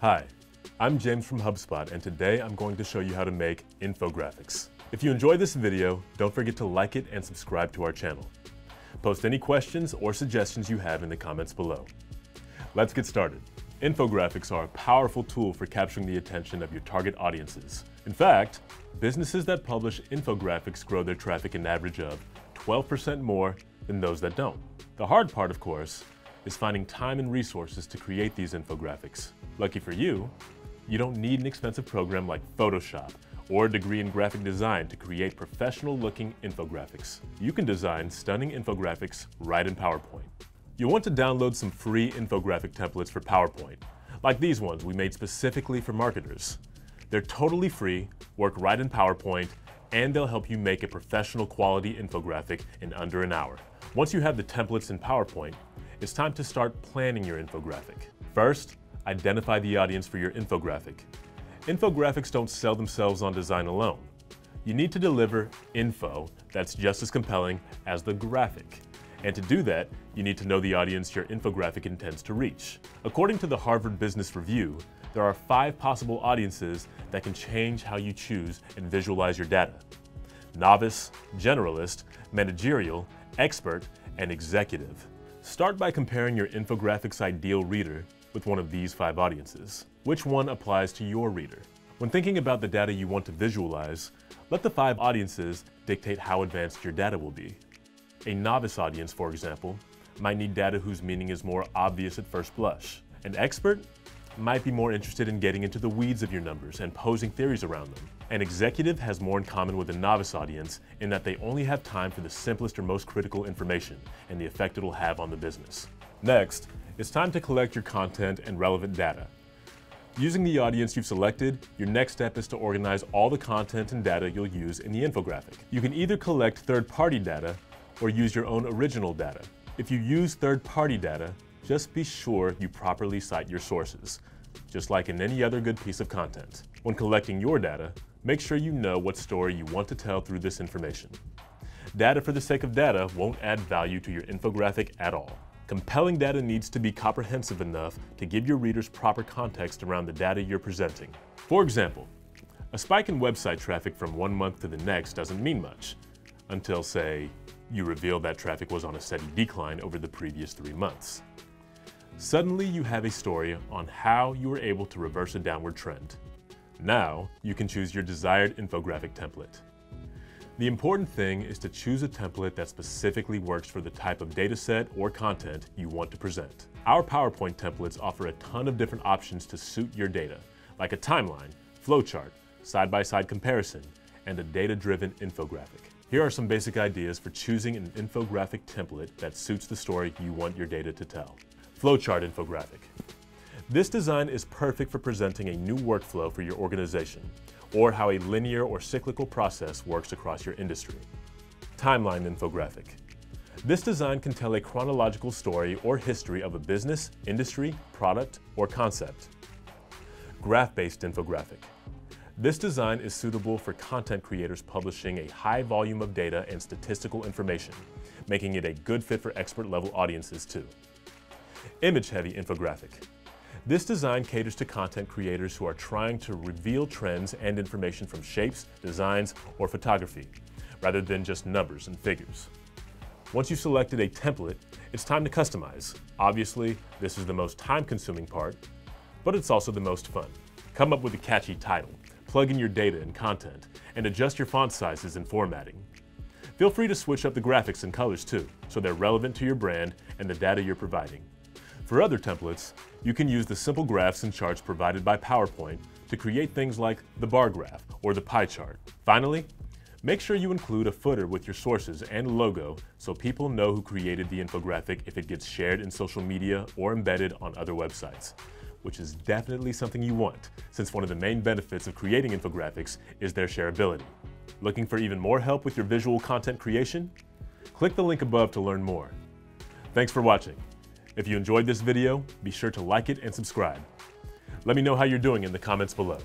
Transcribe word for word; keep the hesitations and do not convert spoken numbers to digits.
Hi, I'm James from HubSpot, and today I'm going to show you how to make infographics. If you enjoy this video, don't forget to like it and subscribe to our channel. Post any questions or suggestions you have in the comments below. Let's get started. Infographics are a powerful tool for capturing the attention of your target audiences. In fact, businesses that publish infographics grow their traffic an average of twelve percent more than those that don't. The hard part, of course, is finding time and resources to create these infographics. Lucky for you, you don't need an expensive program like Photoshop or a degree in graphic design to create professional-looking infographics. You can design stunning infographics right in PowerPoint. You'll want to download some free infographic templates for PowerPoint, like these ones we made specifically for marketers. They're totally free, work right in PowerPoint, and they'll help you make a professional quality infographic in under an hour. Once you have the templates in PowerPoint, it's time to start planning your infographic. First, identify the audience for your infographic. Infographics don't sell themselves on design alone. You need to deliver info that's just as compelling as the graphic. And to do that, you need to know the audience your infographic intends to reach. According to the Harvard Business Review, there are five possible audiences that can change how you choose and visualize your data: novice, generalist, managerial, expert, and executive. Start by comparing your infographic's ideal reader with one of these five audiences. Which one applies to your reader? When thinking about the data you want to visualize, let the five audiences dictate how advanced your data will be. A novice audience, for example, might need data whose meaning is more obvious at first blush. An expert might be more interested in getting into the weeds of your numbers and posing theories around them. An executive has more in common with a novice audience in that they only have time for the simplest or most critical information and the effect it'll have on the business. Next, it's time to collect your content and relevant data. Using the audience you've selected, your next step is to organize all the content and data you'll use in the infographic. You can either collect third-party data or use your own original data. If you use third-party data, just be sure you properly cite your sources, just like in any other good piece of content. When collecting your data, make sure you know what story you want to tell through this information. Data for the sake of data won't add value to your infographic at all. Compelling data needs to be comprehensive enough to give your readers proper context around the data you're presenting. For example, a spike in website traffic from one month to the next doesn't mean much until, say, you reveal that traffic was on a steady decline over the previous three months. Suddenly you have a story on how you were able to reverse a downward trend. Now you can choose your desired infographic template. The important thing is to choose a template that specifically works for the type of dataset or content you want to present. Our PowerPoint templates offer a ton of different options to suit your data, like a timeline, flowchart, side-by-side comparison, and a data-driven infographic. Here are some basic ideas for choosing an infographic template that suits the story you want your data to tell. Flowchart infographic. This design is perfect for presenting a new workflow for your organization, or how a linear or cyclical process works across your industry. Timeline infographic. This design can tell a chronological story or history of a business, industry, product, or concept. Graph-based infographic. This design is suitable for content creators publishing a high volume of data and statistical information, making it a good fit for expert-level audiences too. Image-heavy infographic. This design caters to content creators who are trying to reveal trends and information from shapes, designs, or photography, rather than just numbers and figures. Once you've selected a template, it's time to customize. Obviously, this is the most time-consuming part, but it's also the most fun. Come up with a catchy title, plug in your data and content, and adjust your font sizes and formatting. Feel free to switch up the graphics and colors too, so they're relevant to your brand and the data you're providing. For other templates, you can use the simple graphs and charts provided by PowerPoint to create things like the bar graph or the pie chart. Finally, make sure you include a footer with your sources and logo so people know who created the infographic if it gets shared in social media or embedded on other websites, which is definitely something you want, since one of the main benefits of creating infographics is their shareability. Looking for even more help with your visual content creation? Click the link above to learn more. Thanks for watching. If you enjoyed this video, be sure to like it and subscribe. Let me know how you're doing in the comments below.